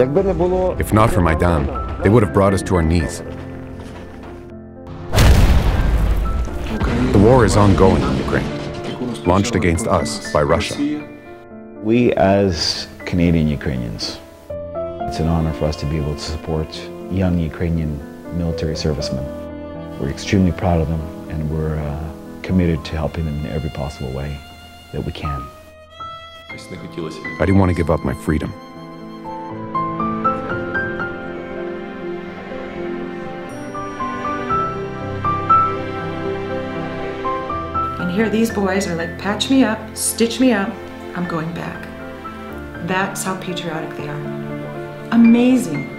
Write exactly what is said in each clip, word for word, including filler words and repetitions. If not for Maidan, they would have brought us to our knees. The war is ongoing in Ukraine, launched against us by Russia. We as Canadian Ukrainians, it's an honor for us to be able to support young Ukrainian military servicemen. We're extremely proud of them, and we're uh, committed to helping them in every possible way that we can. I didn't want to give up my freedom. And here these boys are like, patch me up, stitch me up, I'm going back. That's how patriotic they are. Amazing.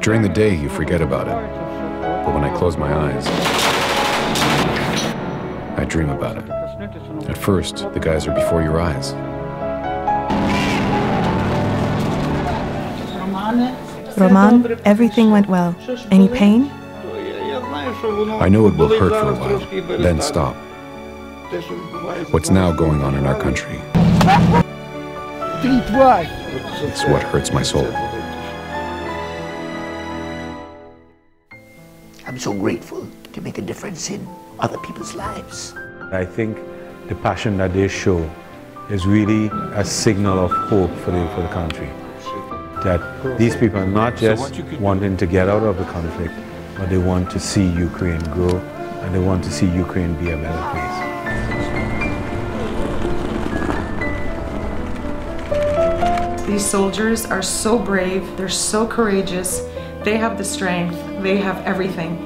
During the day, you forget about it. But when I close my eyes, I dream about it. At first, the guys are before your eyes. Roman, everything went well. Any pain? I know it will hurt for a while, then stop. What's now going on in our country? It's what hurts my soul. I'm so grateful to make a difference in other people's lives. I think the passion that they show is really a signal of hope for the, for the country. That these people are not just wanting to get out of the conflict, but they want to see Ukraine grow, and they want to see Ukraine be a better place. These soldiers are so brave, they're so courageous, they have the strength, they have everything.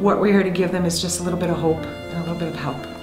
What we're here to give them is just a little bit of hope and a little bit of help.